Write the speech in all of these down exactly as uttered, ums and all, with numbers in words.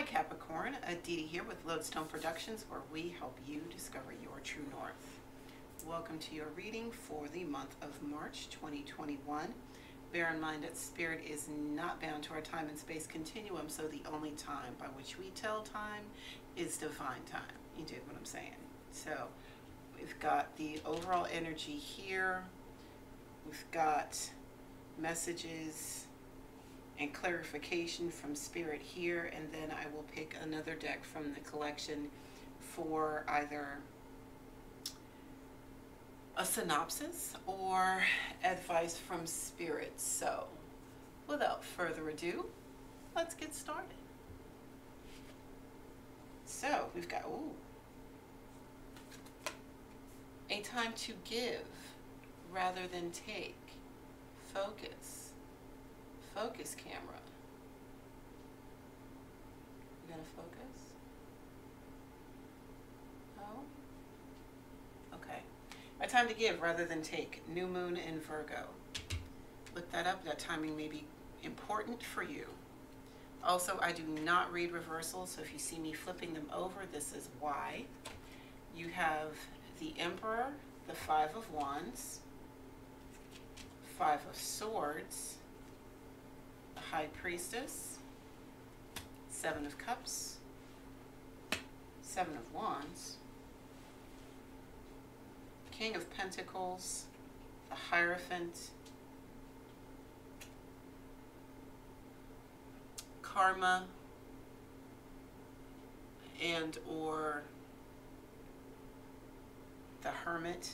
Hi Capricorn, Aditi here with Lodestone Productions, where we help you discover your true north. Welcome to your reading for the month of March twenty twenty-one. Bear in mind that spirit is not bound to our time and space continuum, so the only time by which we tell time is divine time. You dig what I'm saying? So we've got the overall energy here, we've got messages and clarification from spirit here, and then I will pick another deck from the collection for either a synopsis or advice from spirit. So without further ado, let's get started. So we've got ooh, a time to give rather than take. Focus. Focus camera. You gonna focus? No? Okay. A time to give rather than take. New moon in Virgo. Look that up. That timing may be important for you. Also, I do not read reversals, so if you see me flipping them over, this is why. You have the Emperor, the Five of Wands, Five of Swords, High Priestess, Seven of Cups, Seven of Wands, King of Pentacles, the Hierophant, Karma, and or the Hermit,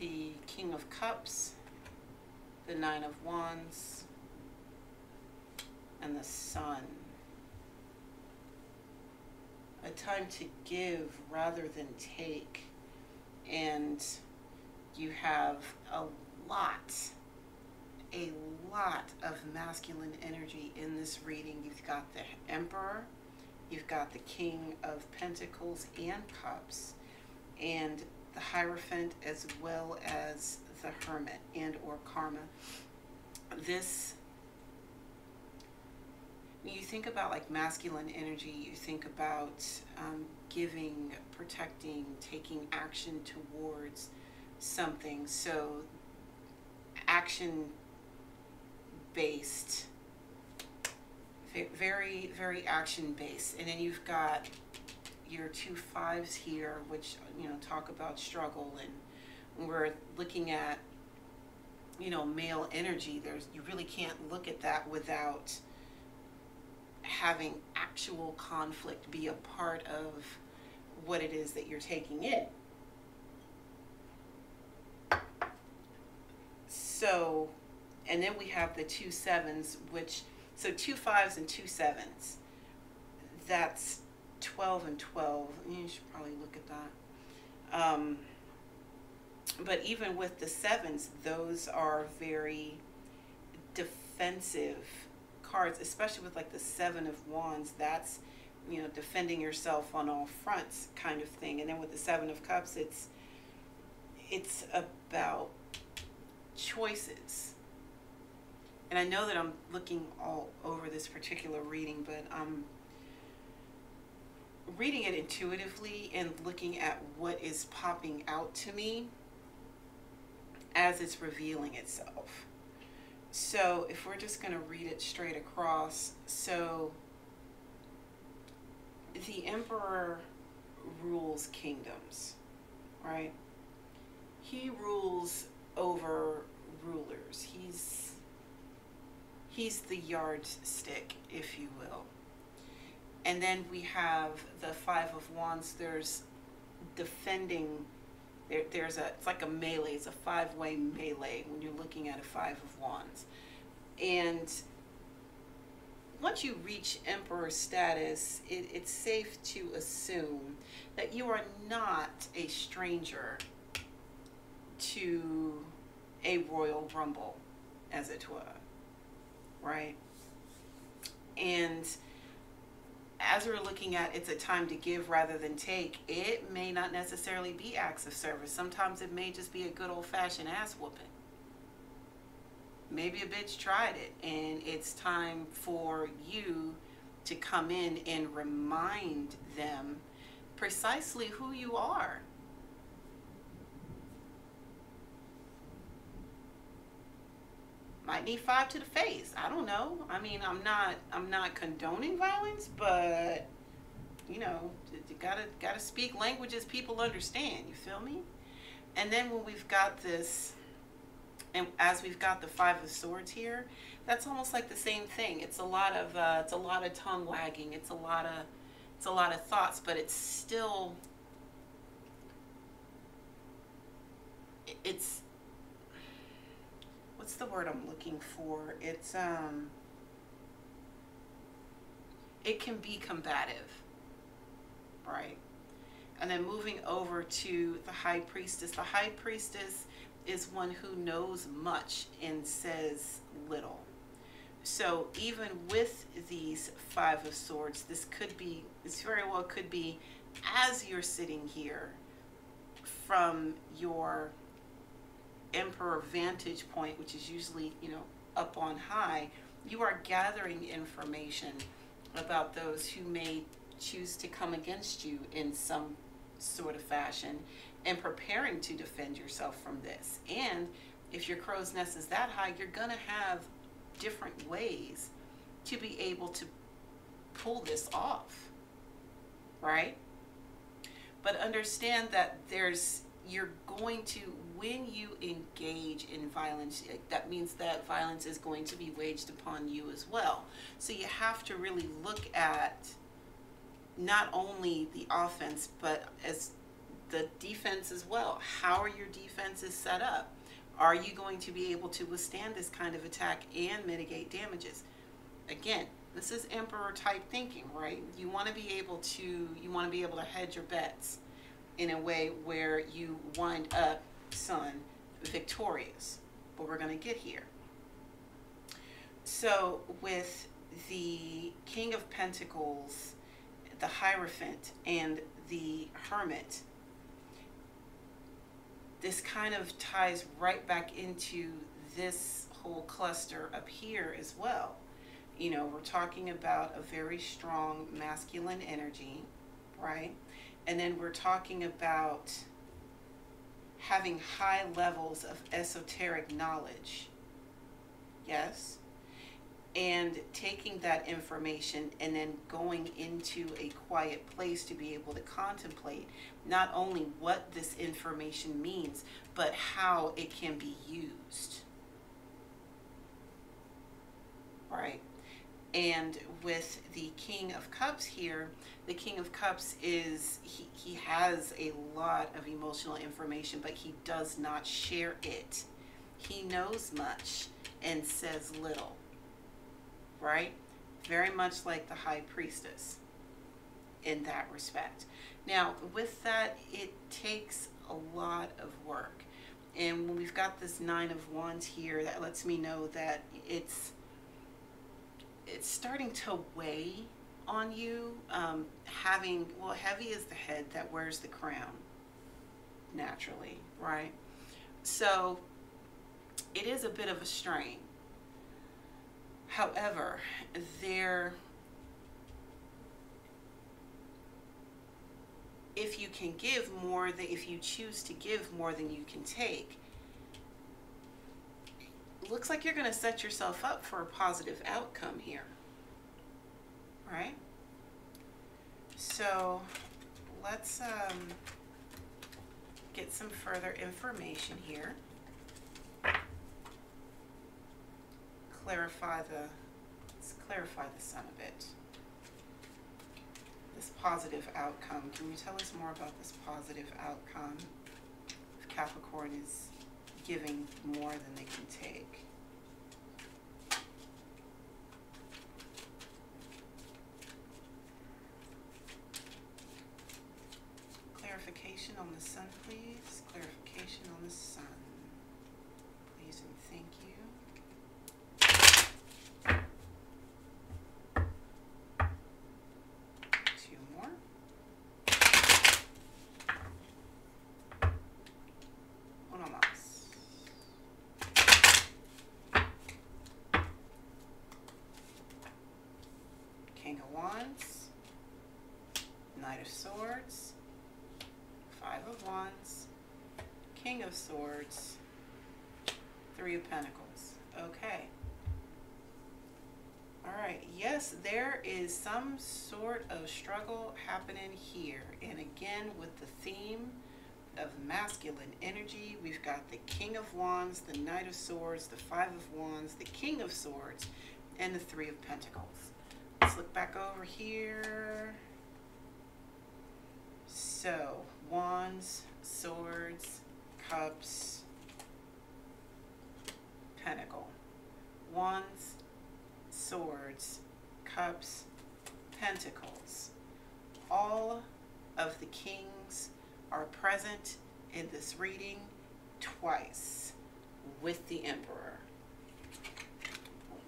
the King of Cups, the Nine of Wands, and the Sun. A time to give rather than take. And you have a lot, a lot of masculine energy in this reading. You've got the Emperor, you've got the King of Pentacles and Cups, and the Hierophant, as well as the Hermit and or Karma. This, when you think about like masculine energy, you think about um, giving, protecting, taking action towards something. So action-based, very, very action-based. And then you've got your two fives here, which, you know, talk about struggle. And we're looking at, you know, male energy. There's, you really can't look at that without having actual conflict be a part of what it is that you're taking in. So, and then we have the two sevens, which, so two fives and two sevens, that's twelve and twelve. You should probably look at that. Um, But even with the sevens, those are very defensive cards, especially with like the Seven of Wands. That's, you know, defending yourself on all fronts kind of thing. And then with the Seven of Cups, it's it's about choices. And I know that I'm looking all over this particular reading, but I'm reading it intuitively and looking at what is popping out to me as it's revealing itself. So if we're just going to read it straight across, so the Emperor rules kingdoms, right? He rules over rulers. He's, he's the yardstick, if you will. And then we have the Five of Wands. There's defending. There, there's a, it's like a melee, it's a five-way melee when you're looking at a Five of Wands. And once you reach Emperor status, it, it's safe to assume that you are not a stranger to a royal rumble, as it were, right? And as we're looking at, it's a time to give rather than take. It may not necessarily be acts of service. Sometimes it may just be a good old-fashioned ass whooping. maybe a bitch tried it, and it's time for you to come in and remind them precisely who you are. Might need five to the face. I don't know. I mean, I'm not, I'm not condoning violence, but you know, you gotta, gotta speak languages people understand. You feel me? And then when we've got this, and as we've got the Five of Swords here, that's almost like the same thing. It's a lot of, uh, it's a lot of tongue wagging. It's a lot of, it's a lot of thoughts, but it's still, it's. What's the word I'm looking for? It's, um, it can be combative, right? And then moving over to the High Priestess. The High Priestess is one who knows much and says little. So even with these Five of Swords, this could be, this very well could be, as you're sitting here from your Emperor vantage point, which is usually, you know, up on high, you are gathering information about those who may choose to come against you in some sort of fashion and preparing to defend yourself from this. And if your crow's nest is that high, you're gonna have different ways to be able to pull this off, right? But understand that there's, you're going to, when you engage in violence, that means that violence is going to be waged upon you as well. So you have to really look at not only the offense, but as the defense as well. How are your defenses set up? Are you going to be able to withstand this kind of attack and mitigate damages? Again, this is emperor type thinking, right? You want to be able to, you want to be able to hedge your bets in a way where you wind up, son, victorious. But we're going to get here. So with the King of Pentacles, the Hierophant, and the Hermit, this kind of ties right back into this whole cluster up here as well. You know, we're talking about a very strong masculine energy, right? And then we're talking about having high levels of esoteric knowledge, yes? And taking that information and then going into a quiet place to be able to contemplate not only what this information means, but how it can be used, right? And with the King of Cups here, the King of Cups is, he, he has a lot of emotional information, but he does not share it. He knows much and says little, right? Very much like the High Priestess in that respect. Now, with that, it takes a lot of work. And when we've got this Nine of Wands here, that lets me know that it's, it's starting to weigh on you, um, having, well, heavy is the head that wears the crown, naturally, right? So it is a bit of a strain. However, there, if you can give more, than, if you choose to give more than you can take, looks like you're going to set yourself up for a positive outcome here, right? So let's um, get some further information here. Clarify the, let's clarify the sun a bit. This positive outcome. Can you tell us more about this positive outcome? If Capricorn is giving more than they can take. Clarification on the sun, please. Clarification on the sun. Please and thank you. Knight of Swords, Five of Wands, King of Swords, Three of Pentacles. Okay. All right. Yes, there is some sort of struggle happening here. And again, with the theme of masculine energy, we've got the King of Wands, the Knight of Swords, the Five of Wands, the King of Swords, and the Three of Pentacles. Let's look back over here. So, Wands, Swords, Cups, Pentacle. Wands, Swords, Cups, Pentacles. All of the kings are present in this reading twice with the Emperor.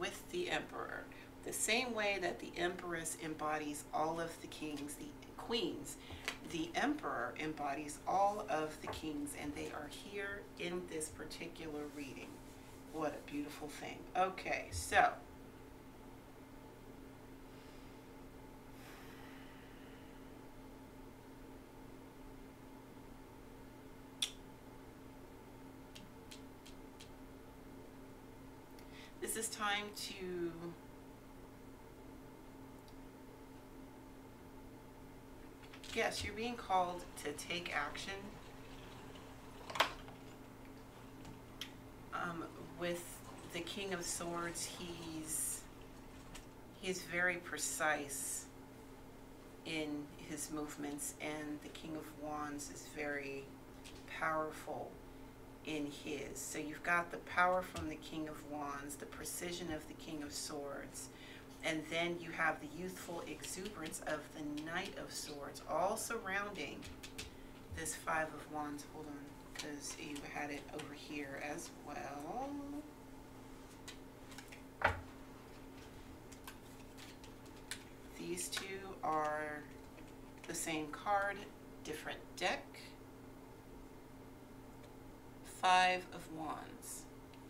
With the Emperor. The same way that the Empress embodies all of the kings, the queens, the Emperor embodies all of the kings, and they are here in this particular reading. What a beautiful thing. Okay, so this is time to yes, you're being called to take action um, with the King of Swords. He's he's very precise in his movements, and the King of Wands is very powerful in his. So you've got the power from the King of Wands, the precision of the King of Swords, and then you have the youthful exuberance of the Knight of Swords, all surrounding this Five of Wands. Hold on, because you had it over here as well. These two are the same card, different deck. Five of Wands,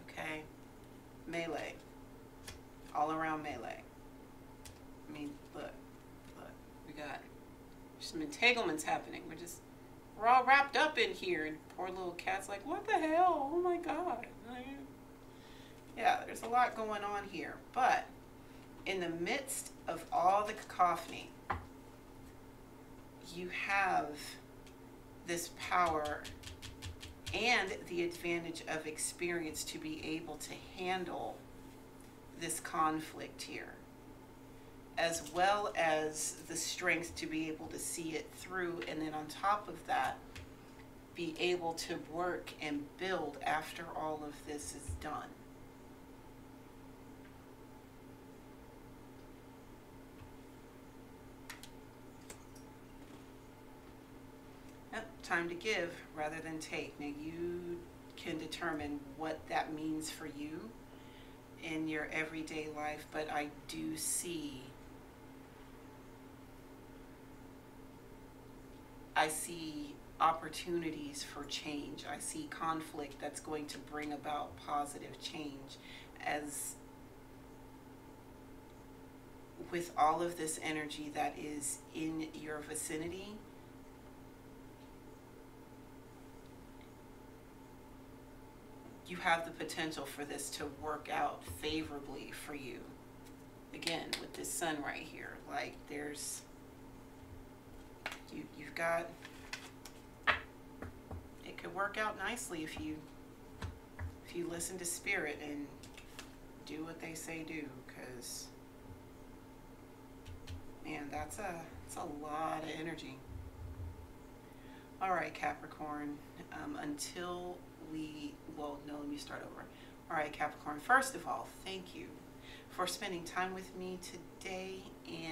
okay? Melee, all around melee. I mean, look, look, we got some entanglements happening. We're just, we're all wrapped up in here, and poor little cat's like, what the hell? Oh my God. Yeah, there's a lot going on here. But in the midst of all the cacophony, you have this power and the advantage of experience to be able to handle this conflict here, as well as the strength to be able to see it through, and then on top of that, be able to work and build after all of this is done. Yep, time to give rather than take. Now you can determine what that means for you in your everyday life, but I do see I see opportunities for change. I see conflict that's going to bring about positive change, as with all of this energy that is in your vicinity. You have the potential for this to work out favorably for you. Again, with this sun right here, like there's, you, you've got, it could work out nicely if you, if you listen to spirit and do what they say do, because, man, that's a, that's a lot of energy. All right, Capricorn, um, until we, well, no, let me start over. All right, Capricorn, first of all, thank you for spending time with me today.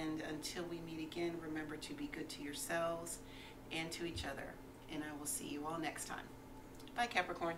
And until we meet again, remember to be good to yourselves and to each other. And I will see you all next time. Bye, Capricorn.